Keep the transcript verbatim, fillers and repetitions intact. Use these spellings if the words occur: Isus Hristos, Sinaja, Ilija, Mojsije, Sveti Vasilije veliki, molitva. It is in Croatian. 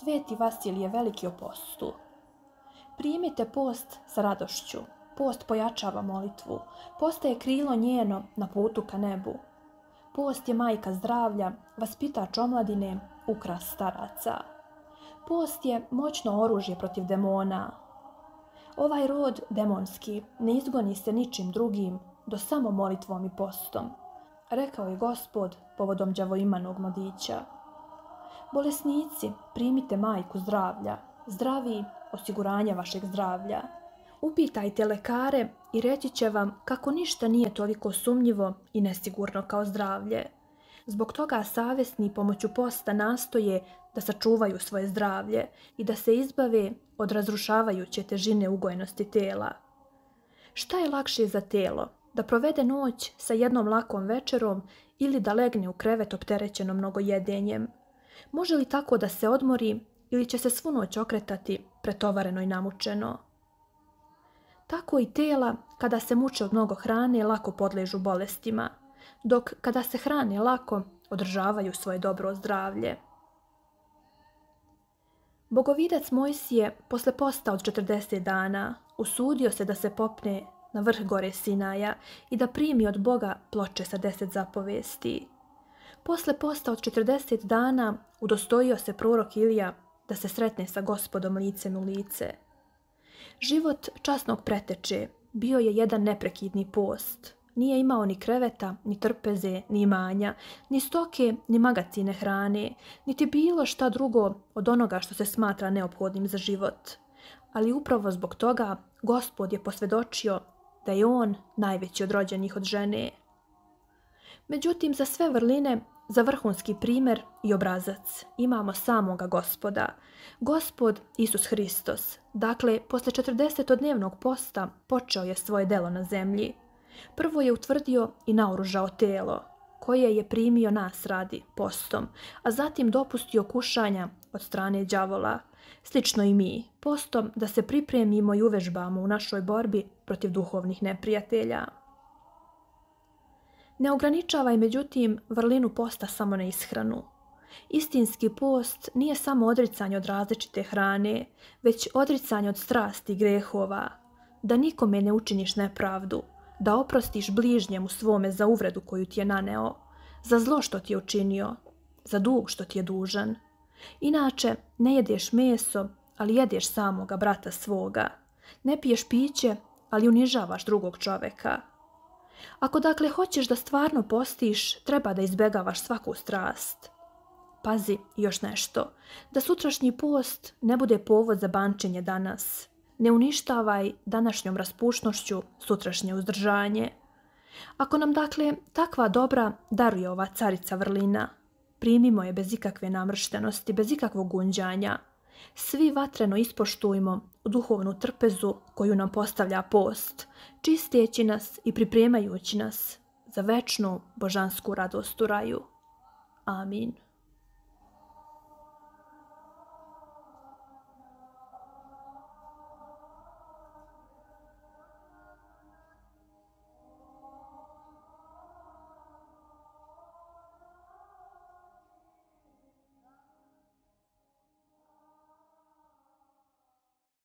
Sveti Vasilije veliki o postu. Primite post sa radošću. Post pojačava molitvu. Postaje krilo njeno na putu ka nebu. Post je majka zdravlja, vaspitač omladine, ukras staraca. Post je moćno oružje protiv demona. Ovaj rod demonski ne izgoni se ničim drugim do samo molitvom i postom, rekao je Gospod povodom đavoimanog mladića. Bolesnici, primite majku zdravlja, zdravi osiguranje vašeg zdravlja. Upitajte lekare i reći će vam kako ništa nije toliko sumnjivo i nesigurno kao zdravlje. Zbog toga savjesni pomoću posta nastoje da sačuvaju svoje zdravlje i da se izbave od razrušavajuće težine ugojenosti tela. Šta je lakše za telo? Da provede noć sa jednom lakom večerom ili da legne u krevet opterećeno mnogojedenjem? Može li tako da se odmori ili će se svu noć okretati pretovareno i namučeno? Tako i tela, kada se muče od mnogo hrane, lako podležu bolestima, dok kada se hrane lako, održavaju svoje dobro zdravlje. Bogovidac Mojsije, posle posta od četrdeset dana, usudio se da se popne na vrh gore Sinaja i da primi od Boga ploče sa deset zapovesti. Posle posta od četrdeset dana udostojio se prorok Ilija da se sretne sa Gospodom licem u lice. Život časnog preteče bio je jedan neprekidni post. Nije imao ni kreveta, ni trpeze, ni imanja, ni stoke, ni magacine hrane, niti bilo šta drugo od onoga što se smatra neophodnim za život. Ali upravo zbog toga Gospod je posvjedočio da je on najveći od rođenih od žene. Međutim, za sve vrline, za vrhunski primjer i obrazac imamo samoga Gospoda, Gospod Isus Hristos. Dakle, posle četrdesetodnevnog posta počeo je svoje delo na zemlji. Prvo je utvrdio i naoružao telo, koje je primio nas radi postom, a zatim dopustio kušanja od strane đavola. Slično i mi, postom da se pripremimo i uvežbamo u našoj borbi protiv duhovnih neprijatelja. Ne ograničavaj međutim vrlinu posta samo na ishranu. Istinski post nije samo odricanje od različite hrane, već odricanje od strasti i grehova, da nikome ne učiniš nepravdu, da oprostiš bližnjemu svome za uvredu koju ti je naneo, za zlo što ti je učinio, za dug što ti je dužan. Inače, ne jedeš meso, ali jedeš samoga brata svoga. Ne piješ piće, ali unižavaš drugog čoveka. Ako dakle hoćeš da stvarno postiš, treba da izbegavaš svaku strast. Pazi još nešto, da sutrašnji post ne bude povod za bančenje danas. Ne uništavaj današnjom raspušnošću sutrašnje uzdržanje. Ako nam dakle takva dobra daruje ova carica vrlina, primimo je bez ikakve namrštenosti, bez ikakvog gunđanja. Svi vatreno ispoštujmo duhovnu trpezu koju nam postavlja post, čisteći nas i pripremajući nas za večnu božansku radost u raju. Amin.